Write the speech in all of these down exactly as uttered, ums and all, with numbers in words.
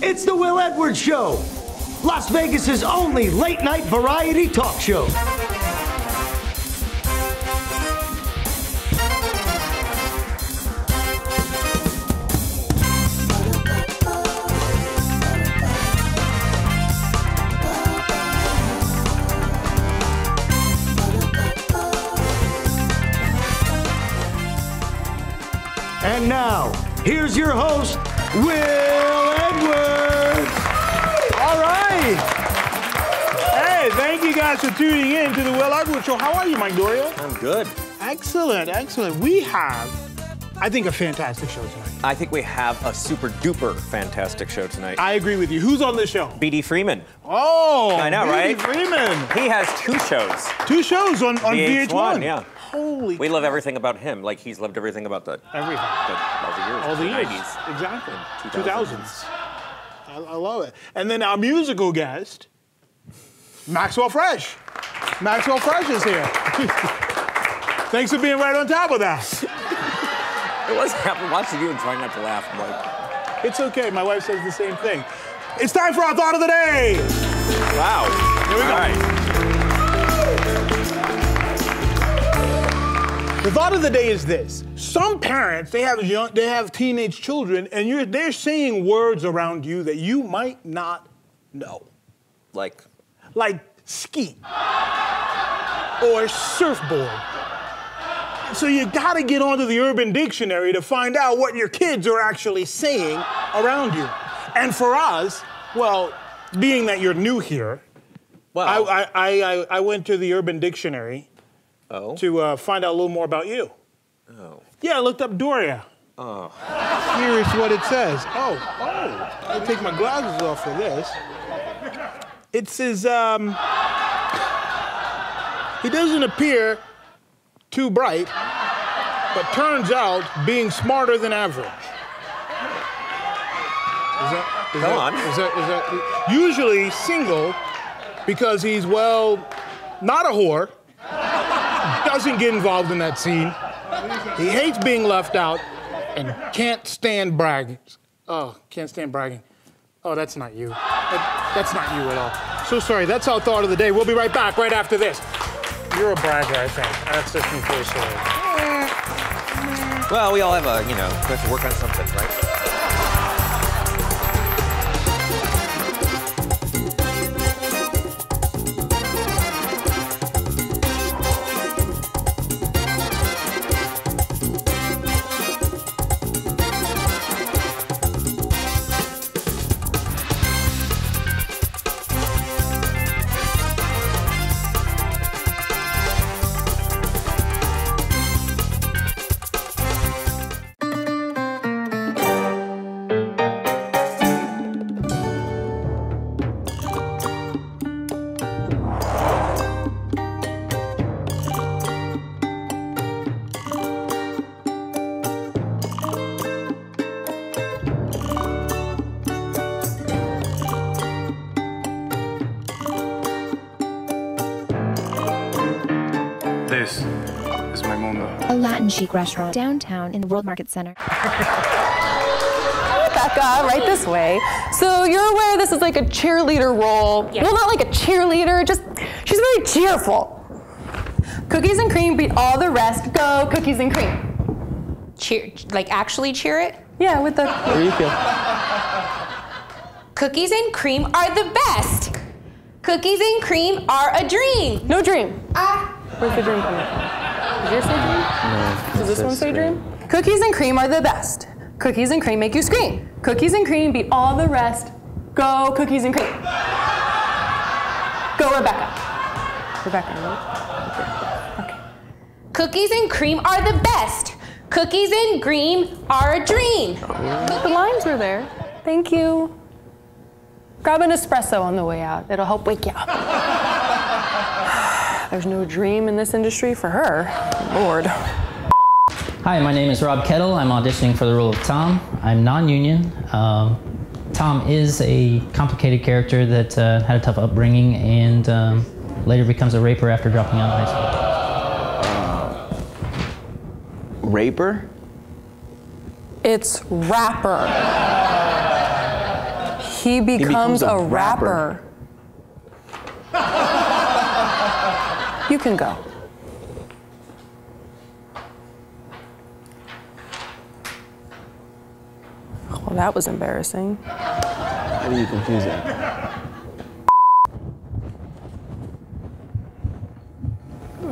It's the Will Edwards Show, Las Vegas's only late-night variety talk show. And now, here's your host, Will Edwards. All right. Hey, thank you guys for tuning in to the Will Edwards Show. How are you, Mike Doria? I'm good. Excellent, excellent. We have, I think, a fantastic show tonight. I think we have a super duper fantastic show tonight. I agree with you. Who's on this show? B D Freeman. Oh, I know, right? B D Freeman. He has two shows. Two shows on, on V H one. V H one, yeah. Holy we God. Love everything about him, like he's loved everything about the everything, the, all the years, all the, the years, nineties, exactly, two thousands. I, I love it. And then our musical guest, Maxwell Fresh. Maxwell Fresh is here. Thanks for being right on top of that. It wasn't happening. Watching you and trying not to laugh, Mike. It's okay. My wife says the same thing. It's time for our thought of the day. Wow. Here we all go. Right. The thought of the day is this. Some parents, they have young, they have teenage children, and you're, they're saying words around you that you might not know. Like? Like ski. Or surfboard. So you gotta get onto the Urban Dictionary to find out what your kids are actually saying around you. And for us, well, being that you're new here, well, I, I, I, I went to the Urban Dictionary Oh. to uh, find out a little more about you. Oh. Yeah, I looked up Doria. Oh. Here's what it says. Oh, oh. I'll take my glasses off for this. It says, um... he doesn't appear too bright, but turns out being smarter than average. Is that... Is Come that, on. Is that, is that... Usually single, because he's, well, not a whore. Doesn't get involved in that scene. He hates being left out and can't stand bragging. Oh, can't stand bragging. Oh, that's not you. That, that's not you at all. So sorry, that's our thought of the day. We'll be right back right after this. You're a bragger, I think. That's just me for sure. Well, we all have a, you know, we have to work on something, right? Chic restaurant downtown in the World Market Center. Hi, Becca, right this way. So you're aware this is like a cheerleader role. Yeah. Well, not like a cheerleader, just she's very cheerful. Cookies and cream beat all the rest. Go cookies and cream. Cheer, like actually cheer it? Yeah, with the. What do you feel? Cookies and cream are the best. Cookies and cream are a dream. No dream. Ah. Where's the dream coming? Does yours say dream? No. Does this one say dream? Cookies and cream are the best. Cookies and cream make you scream. Cookies and cream beat all the rest. Go cookies and cream. Go Rebecca. Rebecca, right? Okay. Cookies and cream are the best. Cookies and cream are a dream. Oh. The lines were there. Thank you. Grab an espresso on the way out. It'll help wake you up. There's no dream in this industry for her. Lord. Hi, my name is Rob Kettle. I'm auditioning for the role of Tom. I'm non-union. Uh, Tom is a complicated character that uh, had a tough upbringing and um, later becomes a raper after dropping out of high school. Uh, raper? It's rapper. He becomes, he becomes a, a rapper. rapper. You can go. Well, that was embarrassing. How do you confuse that?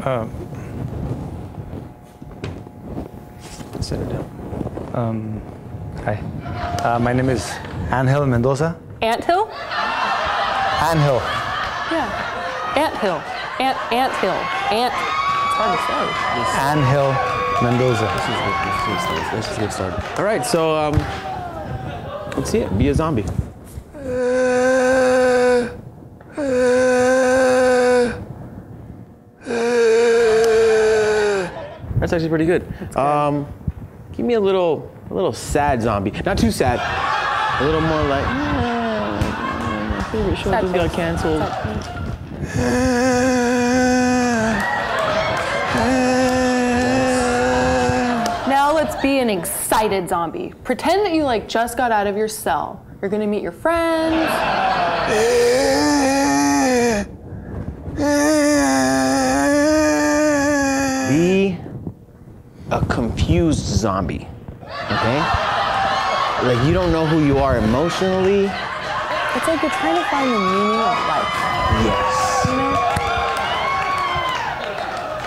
Um, sit down. Um, hi. Uh, my name is Angel Mendoza. Ant Hill? Ant Hill. Yeah. Ant Hill. Ant Ant Hill. Ant. It's hard to say. Yes. Ant Hill Mendoza. This is good start. All right, so um, let's see it. Be a zombie. Uh, uh, uh, That's actually pretty good. good. Um, give me a little, a little sad zombie. Not too sad. A little more like, yeah, my favorite show just got canceled. Now let's be an excited zombie. Pretend that you like just got out of your cell. You're gonna meet your friends. Be a confused zombie, okay? Like, you don't know who you are emotionally. It's like you're trying to find the meaning of life. Yes. You know?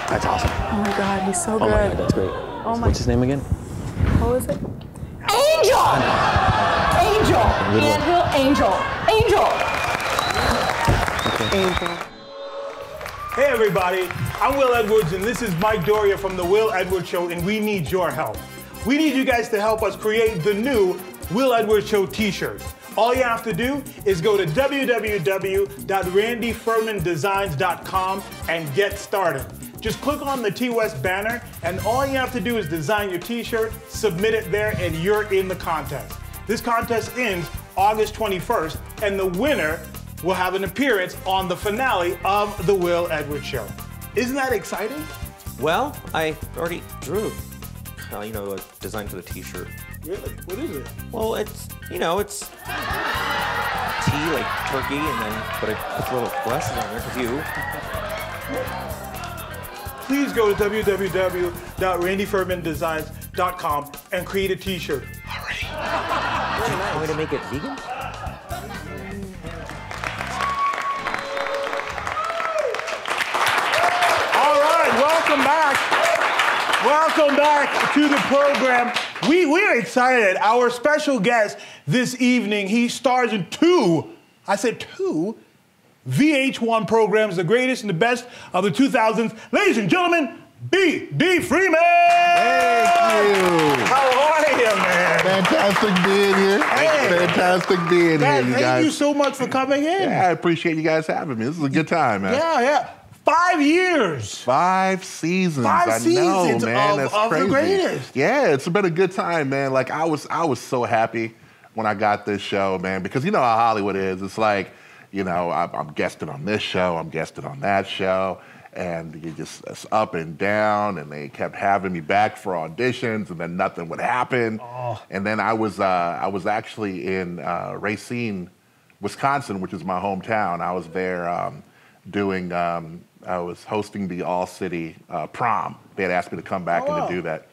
That's awesome. Oh my God, he's so good. Oh my God, that's great. Oh my. What's his name again? What was it? Angel! Angel! Ant Hill, Angel. Angel! Okay. Angel. Hey everybody, I'm Will Edwards and this is Mike Doria from The Will Edwards Show, and we need your help. We need you guys to help us create the new Will Edwards Show t-shirt. All you have to do is go to w w w dot randy furman designs dot com and get started. Just click on the T-West banner, and all you have to do is design your t-shirt, submit it there, and you're in the contest. This contest ends August twenty-first, and the winner will have an appearance on the finale of The Will Edwards Show. Isn't that exciting? Well, I already drew. Uh, you know, a design for the t-shirt. Really? What is it? Well, it's, you know, it's tea, like turkey, and then, but I put a little glasses on there for you. Please go to w w w dot randy furman designs dot com and create a t-shirt. All right. Nice. Do you want me to make it vegan? All right, welcome back. Welcome back to the program. We, we're excited. Our special guest this evening, he stars in two, I said two, V H one programs, the greatest and the best of the two thousands. Ladies and gentlemen, B D Freeman! Thank you. How are you, man? Fantastic being here. Hey. Fantastic being man, here, you thank guys. Thank you so much for coming in. Yeah, I appreciate you guys having me. This is a good time, man. Yeah, yeah. Five years. Five seasons. Five I seasons know, man. Of, That's of crazy. The greatest. Yeah, it's been a good time, man. Like, I was I was so happy when I got this show, man, because you know how Hollywood is. It's like, you know, I, I'm guesting on this show, I'm guesting on that show, and you just, it's up and down, and they kept having me back for auditions, and then nothing would happen. Oh. And then I was, uh, I was actually in uh, Racine, Wisconsin, which is my hometown. I was there um, doing... Um, I was hosting the all-city uh, prom. They had asked me to come back oh, and to do that.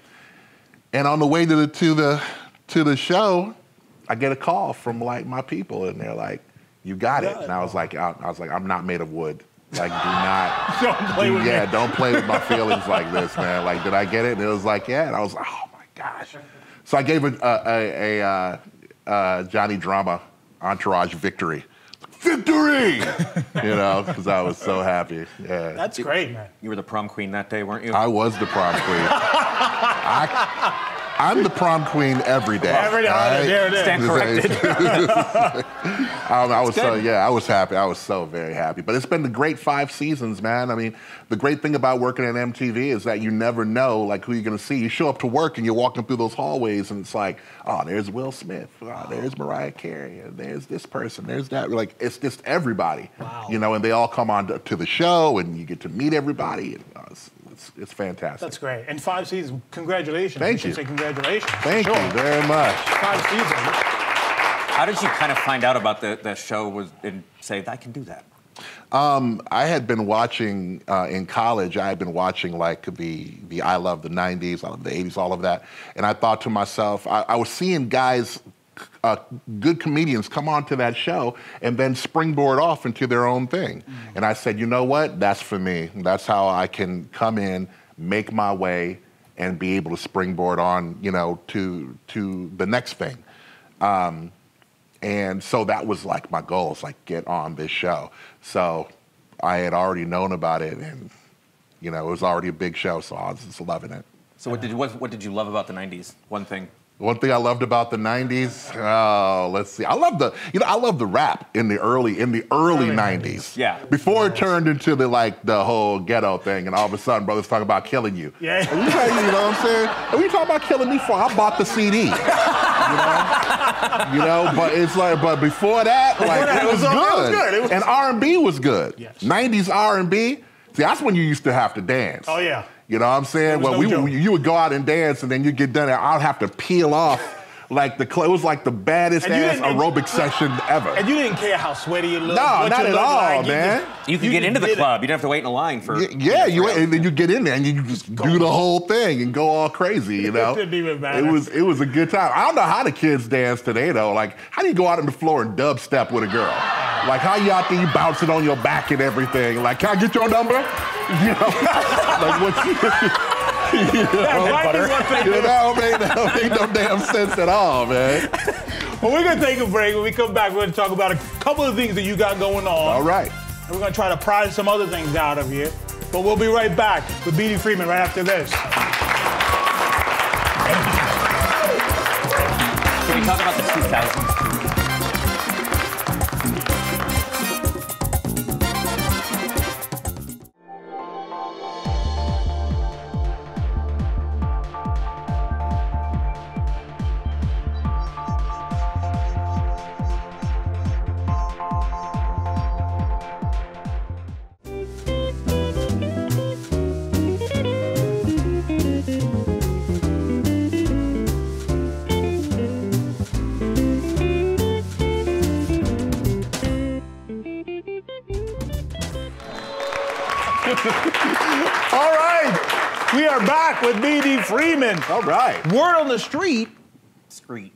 And on the way to the, to the to the show, I get a call from like my people, and they're like, "You got it." And I was like, I, I was like, "I'm not made of wood. Like, do not, don't play do, with yeah, me. don't play with my feelings like this, man. Like, did I get it?" And it was like, "Yeah." And I was like, "Oh my gosh!" So I gave a a, a, a uh, Johnny Drama entourage victory. Victory! You know, because I was so happy. Yeah. That's great, man. You were the prom queen that day, weren't you? I was the prom queen. I, I'm the prom queen every day. Every day, right? There it is. Stand corrected. um, I was good. so yeah, I was happy. I was so very happy. But it's been the great five seasons, man. I mean, the great thing about working at M T V is that you never know like who you're gonna see. You show up to work and you're walking through those hallways, and it's like, oh, there's Will Smith, oh, there's Mariah Carey, and there's this person, there's that. Like, it's just everybody, wow. You know, and they all come on to, to the show, and you get to meet everybody. And, uh, it's, it's, it's fantastic. That's great. And five seasons, congratulations. Thank you. Say congratulations. Thank sure. you very much. Five seasons. How did you kind of find out about the, the show was, and say, I can do that? Um, I had been watching, uh, in college, I had been watching like the, the I Love the nineties, I Love the eighties, all of that. And I thought to myself, I, I was seeing guys, uh, good comedians come onto that show and then springboard off into their own thing. Mm. And I said, you know what? That's for me. That's how I can come in, make my way, and be able to springboard on, you know, to, to the next thing. Um, And so that was like my goal, it's like, get on this show. So I had already known about it, and you know, it was already a big show, so I was just loving it. So what did, what, what did you love about the nineties, one thing? One thing I loved about the nineties, oh, let's see. I love the, you know, I love the rap in the early, in the early, early nineties. Yeah. Before yes. it turned into the, like, the whole ghetto thing, and all of a sudden, brothers talking about killing you. Yeah. Are you crazy, you know what I'm saying? What are you talking about killing me for? I bought the C D. You know? You know, but it's like, but before that, like, it was, it was good. It was good. It was... And R and B was good. Yes. nineties R and B, see, that's when you used to have to dance. Oh, yeah. You know what I'm saying? Well, no we, we, you would go out and dance, and then you'd get done, and I'd have to peel off like the clothes. It was like the baddest ass aerobic session ever. And you didn't care how sweaty it looked. No, not at all, man. You could get into the club. You didn't have to wait in a line for... Yeah, you wait, and then you get in there, and you just do the whole thing and go all crazy, you know? It didn't even matter. It was, it was a good time. I don't know how the kids dance today, though. Like, how do you go out on the floor and dubstep with a girl? Like, how you out there, you bouncing on your back and everything? Like, can I get your number? You know, like what's you know, that don't make no damn sense at all, man. Well, we're gonna take a break. When we come back, we're gonna talk about a couple of things that you got going on. All right. And we're gonna try to pry some other things out of you. But we'll be right back with B D Freeman right after this. Can we talk about the two thousands? All right, we are back with B D Freeman. All right. Word on the street. Street.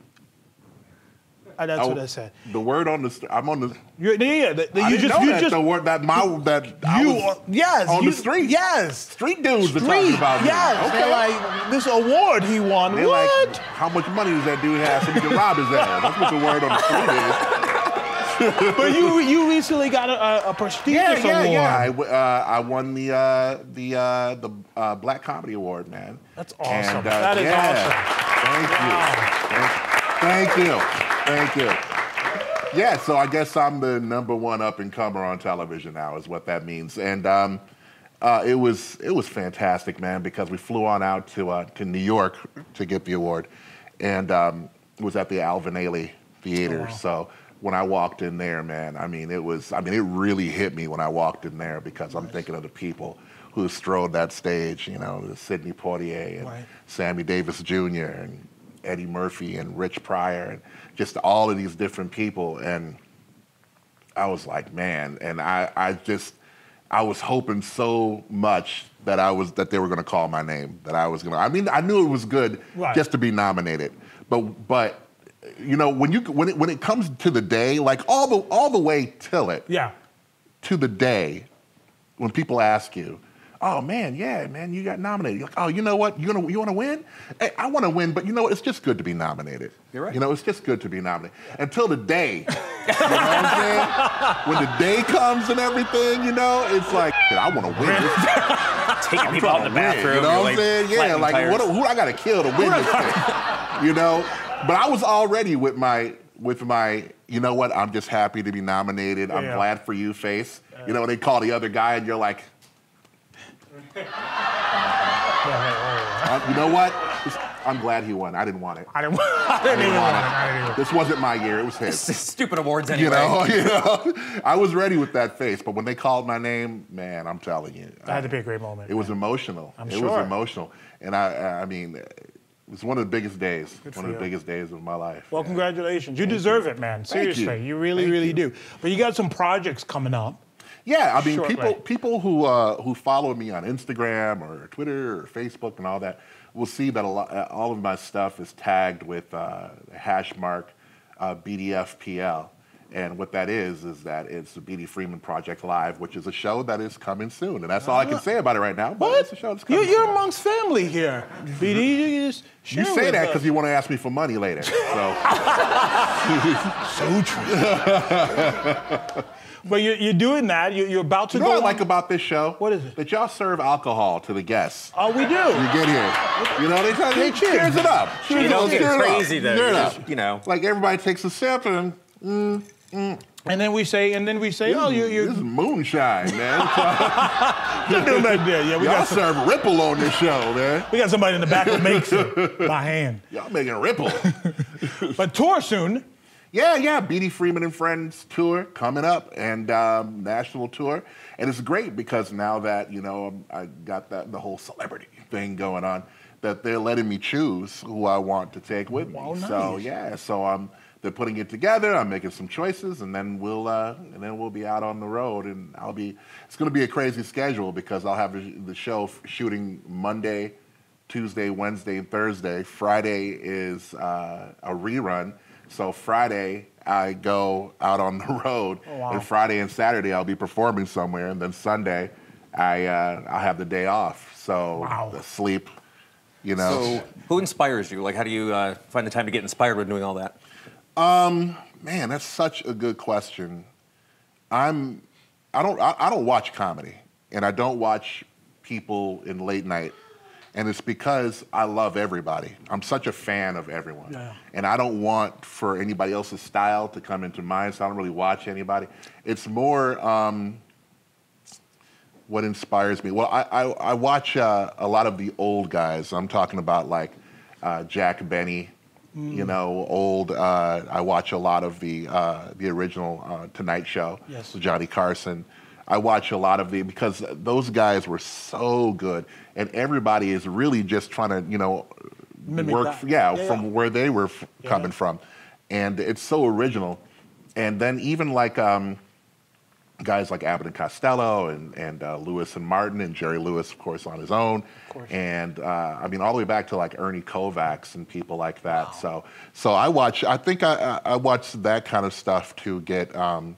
Uh, that's I, what I said. The word on the street. I'm on the. You're, yeah, the, the, I you didn't just, know you that just, the word that my that you I was are, yes on you, the street. Yes. Street dudes street, are talking about. Yes. Okay. They're like this award he won. They're what? Like, how much money does that dude have so he can rob his ass? That's what the word on the street is. But you you recently got a, a prestigious yeah, yeah, award. Yeah, yeah, uh, I won the uh, the uh, the uh, Black Comedy Award, man. That's awesome. And, uh, that is yeah. awesome. Thank you. Wow. Thank, thank you. Thank you. Yeah. So I guess I'm the number one up and comer on television now, is what that means. And um, uh, it was it was fantastic, man, because we flew on out to uh, to New York to get the award, and um, it was at the Alvin Ailey Theater. Oh, wow. So. When I walked in there, man, I mean, it was, I mean, it really hit me when I walked in there, because I'm nice. Thinking of the people who strode that stage, you know, Sidney Poitier and right. Sammy Davis Junior and Eddie Murphy and Rich Pryor and just all of these different people. And I was like, man, and I, I just, I was hoping so much that I was, that they were gonna call my name, that I was gonna, I mean, I knew it was good right. just to be nominated, but, but, you know, when you when it when it comes to the day, like all the all the way till it, yeah, to the day, when people ask you, oh man, yeah, man, you got nominated. You're like, oh, you know what, you gonna you want to win? Hey, I want to win, but you know what? It's just good to be nominated. You're right. You know, it's just good to be nominated until the day. You know what I'm saying? When the day comes and everything, you know, it's like I want to win. Taking I'm people out in the bathroom. You know what I'm saying? Yeah, like tires. What? Who I gotta kill to win this thing? You know. But I was already with my, with my, you know what, I'm just happy to be nominated. Yeah. I'm glad for you face. Uh, you know, they call the other guy and you're like, uh, you know what? Just, I'm glad he won. I didn't want it. I didn't, I didn't, I didn't even want it. I didn't even. This wasn't my year, it was his. Stupid awards anyway. You know, you know, I was ready with that face, but when they called my name, man, I'm telling you. That I, had to be a great moment. It man. was emotional. I'm it sure. It was emotional. And I, I mean, It was one of the biggest days, Good one of the you. biggest days of my life. Well, yeah. congratulations. You Thank deserve you. it, man. Seriously, Thank you. you really, Thank really you. do. But you got some projects coming up. Yeah, I mean, Short people right. people who uh, who follow me on Instagram or Twitter or Facebook and all that will see that a lot, all of my stuff is tagged with uh, the hash mark uh, B D F P L. And what that is, is that it's the B D Freeman Project Live, which is a show that is coming soon. And that's all I can say about it right now. But what? It's a show that's coming you're, you're soon. amongst family here. B D, is you say that because you want to ask me for money later. So, so true. But you're, you're doing that. You're, you're about to you know go what I like on? about this show? What is it? That y'all serve alcohol to the guests. Oh, we do. You get here. You know, they, they, they cheers it up. Cheers you know, it it's crazy, though. Cheers it up. You know. Like, everybody takes a sip and... Mm, Mm. And then we say, and then we say, this oh, you, you. This is moonshine, man. You're doing that there, yeah. We y'all got some, serve Ripple on this show, man. We got somebody in the back that makes it by hand. Y'all making Ripple. But tour soon. Yeah, yeah. B D Freeman and Friends tour coming up, and um, national tour, and it's great because now that you know I got that the whole celebrity thing going on, that they're letting me choose who I want to take with me. Oh, nice. So yeah, so I'm. Um, They're putting it together. I'm making some choices, and then we'll uh, and then we'll be out on the road. And I'll be. It's going to be a crazy schedule because I'll have the show shooting Monday, Tuesday, Wednesday, and Thursday. Friday is uh, a rerun, so Friday I go out on the road, oh, wow. and Friday and Saturday I'll be performing somewhere, and then Sunday I uh, I'll have the day off. So wow. the sleep, you know. So who inspires you? Like, how do you uh, find the time to get inspired when doing all that? Um, man, that's such a good question. I'm, I don't, I, I don't watch comedy, and I don't watch people in late night, and it's because I love everybody. I'm such a fan of everyone, yeah. and I don't want for anybody else's style to come into mine, so I don't really watch anybody. It's more um, what inspires me. Well, I, I, I watch uh, a lot of the old guys. I'm talking about like uh, Jack Benny. Mm. You know, old. Uh, I watch a lot of the uh, the original uh, Tonight Show. Yes. Johnny Carson. I watch a lot of the because those guys were so good, and everybody is really just trying to you know Mimic work. Yeah, yeah, from yeah. where they were f yeah. coming from, and it's so original. And then even like um, guys like Abbott and Costello and and uh, Lewis and Martin and Jerry Lewis, of course, on his own. And uh, I mean, all the way back to like Ernie Kovacs and people like that. Wow. So, so I watch. I think I, I watch that kind of stuff to get um,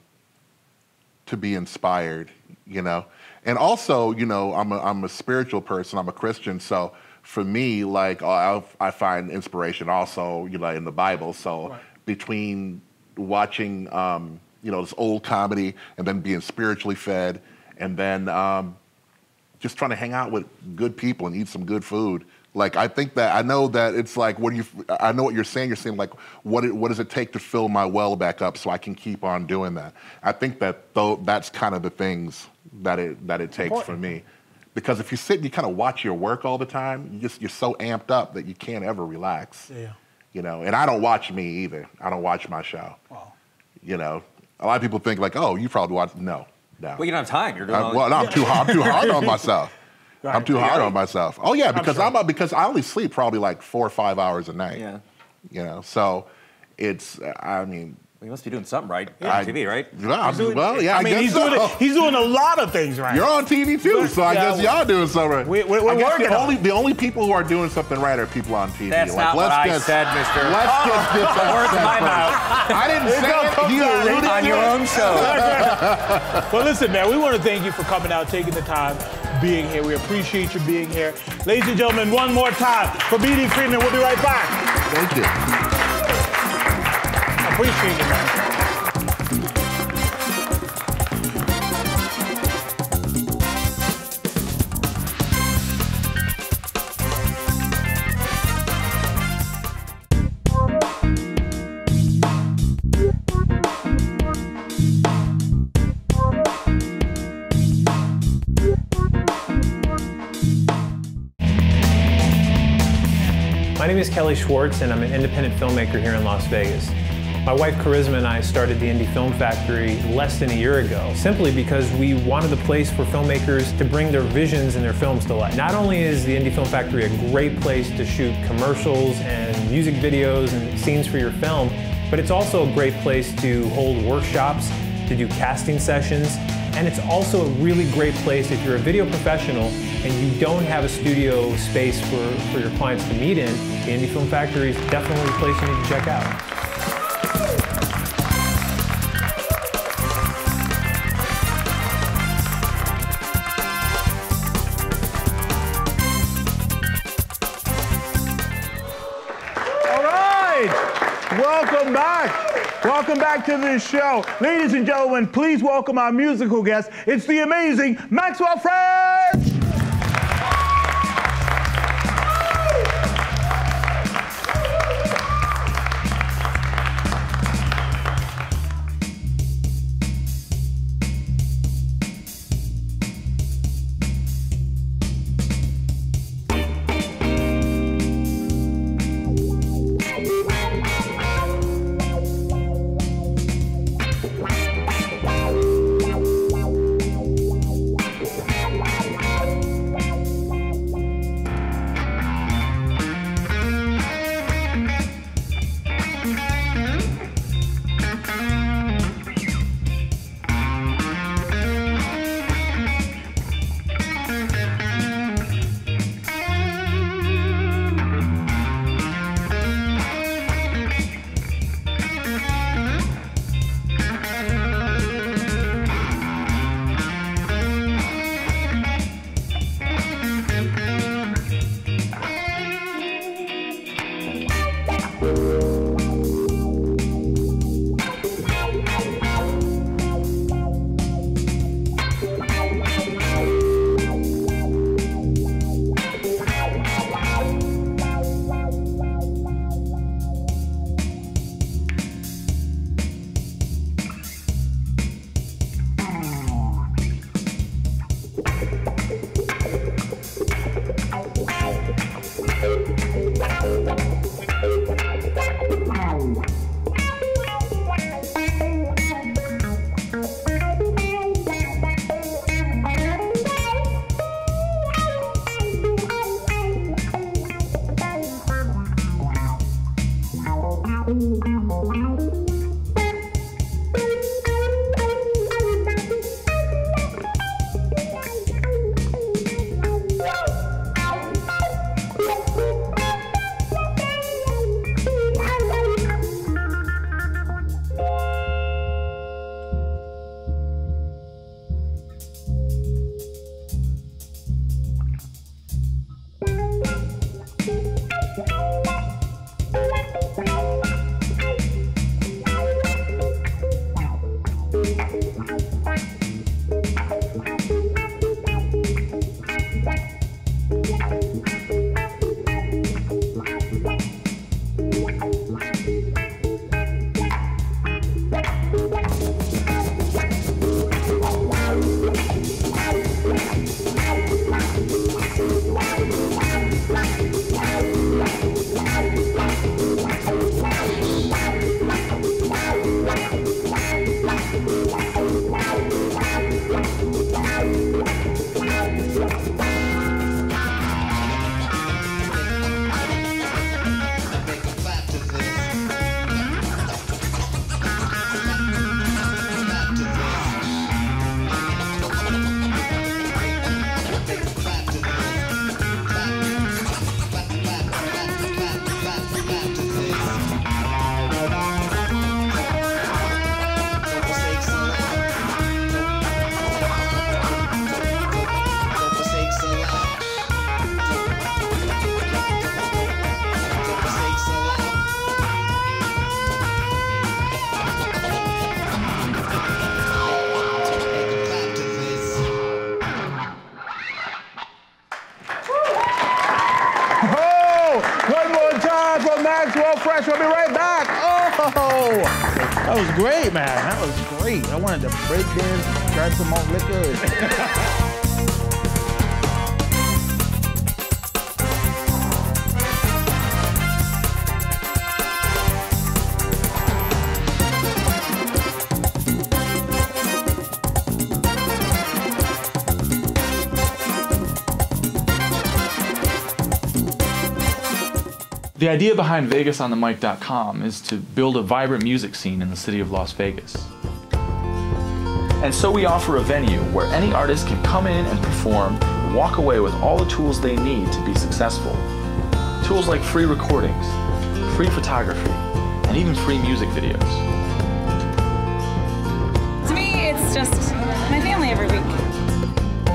to be inspired, you know. And also, you know, I'm a, I'm a spiritual person. I'm a Christian, so for me, like I, I find inspiration also, you know, in the Bible. So right. between watching, um, you know, this old comedy and then being spiritually fed, and then. Um, Just trying to hang out with good people and eat some good food. Like I think that I know that it's like what do you? I know what you're saying. You're saying like what? It, what does it take to fill my well back up so I can keep on doing that? I think that though that's kind of the things that it that it takes Important. for me, because if you sit and you kind of watch your work all the time, you just you're so amped up that you can't ever relax. Yeah. You know, and I don't watch me either. I don't watch my show. Wow. You know, a lot of people think like, oh, you probably watch no. No. Well, you don't have time. You're doing uh, well, no, I'm too hard. I'm too hard on myself. Right. I'm too yeah. hard on myself. Oh yeah, because I'm, sure. I'm because I only sleep probably like four or five hours a night. Yeah. You know, so it's. I mean, well, you must be doing something right. You're on I, T V, right? Yeah, doing, well, yeah. I, I mean, guess he's so. doing it, he's doing a lot of things right. You're on T V too, so I yeah, guess y'all doing something right. We, we're, we're working. The only, the only people who are doing something right are people on T V. That's like, not let's what get, I said, Mister. Let's oh, just get the words my mouth. I didn't say that. You alluded on your own show. Well, listen, man, we want to thank you for coming out, taking the time, being here. We appreciate you being here. Ladies and gentlemen, one more time for B D Freeman. We'll be right back. Thank you. I appreciate you, man. My name is Kelly Schwartz, and I'm an independent filmmaker here in Las Vegas. My wife Charisma and I started the Indie Film Factory less than a year ago, simply because we wanted a place for filmmakers to bring their visions and their films to life. Not only is the Indie Film Factory a great place to shoot commercials and music videos and scenes for your film, but it's also a great place to hold workshops, to do casting sessions, and it's also a really great place if you're a video professional and you don't have a studio space for, for your clients to meet in. The Indie Film Factory is definitely a place you need to check out. Welcome back. Welcome back to the show. Ladies and gentlemen, please welcome our musical guest. It's the amazing Maxwell Fresh. That was great, man. That was great. I wanted to break in, grab some more liquor. The idea behind Vegas on the mic dot com is to build a vibrant music scene in the city of Las Vegas. And so we offer a venue where any artist can come in and perform and walk away with all the tools they need to be successful. Tools like free recordings, free photography, and even free music videos. To me, it's just my family every week.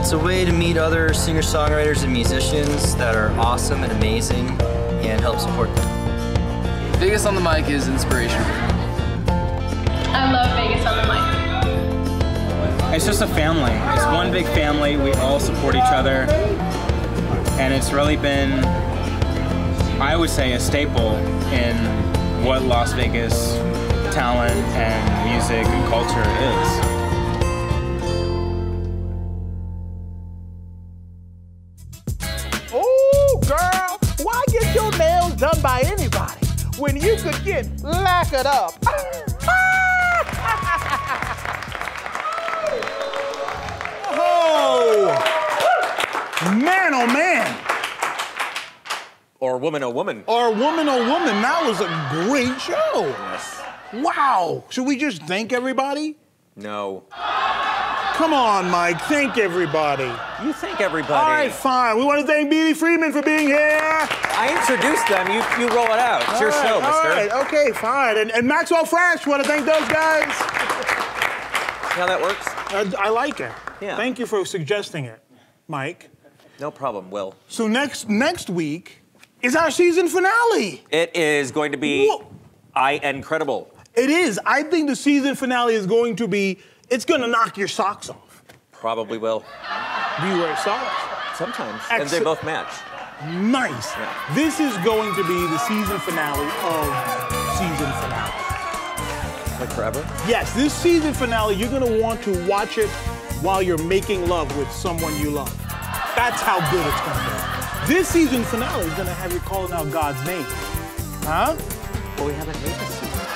It's a way to meet other singer-songwriters and musicians that are awesome and amazing and help support them. Vegas on the Mic is inspirational. I love Vegas on the Mic. It's just a family. It's one big family. We all support each other. And it's really been, I would say, a staple in what Las Vegas talent and music and culture is. Ooh, girl, why get your nails done by anybody when you could get lacquered up? Man, oh man. Or woman, oh woman. Or woman, oh woman. That was a great show. Yes. Wow. Should we just thank everybody? No. Come on, Mike. Thank everybody. You thank everybody. All right, fine. We want to thank B D Freeman for being here. I introduced them. You, you roll it out. It's all your right, show, mister. All right, okay, fine. And, and Maxwell Fresh, want to thank those guys. See how that works? I, I like it. Yeah. Thank you for suggesting it, Mike. No problem, Will. So next next week is our season finale. It is going to be incredible. It is. I think the season finale is going to be, it's going to knock your socks off. Probably will. Do you wear socks? Sometimes. Excellent. And they both match. Nice. Yeah. This is going to be the season finale of season finale. Like forever? Yes. This season finale, you're going to want to watch it while you're making love with someone you love. That's how good it's gonna be. This season finale is gonna have you calling out God's name. Huh? Well, we haven't made this season.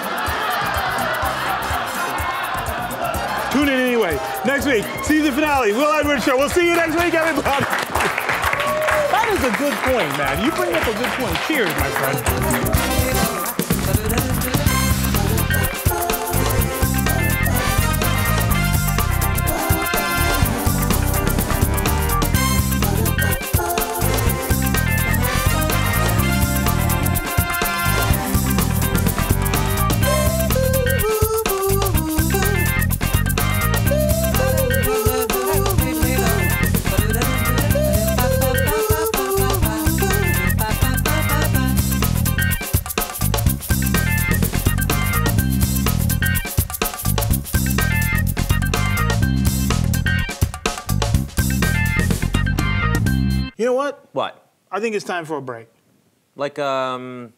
Tune in anyway. Next week, season finale, Will Edwards Show. We'll see you next week, everybody. That is a good point, man. You bring up a good point. Cheers, my friend. What? I think it's time for a break. Like um,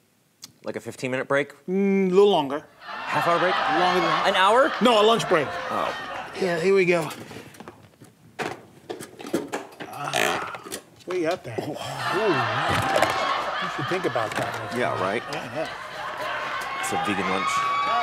like a fifteen minute break? Mm, a little longer. Half hour break? Longer than an hour? No, a lunch break. Oh. Yeah, here we go. Uh, what do you got there? Oh. Ooh, you should think about that. Right? Yeah, right? Yeah, yeah. It's a vegan lunch.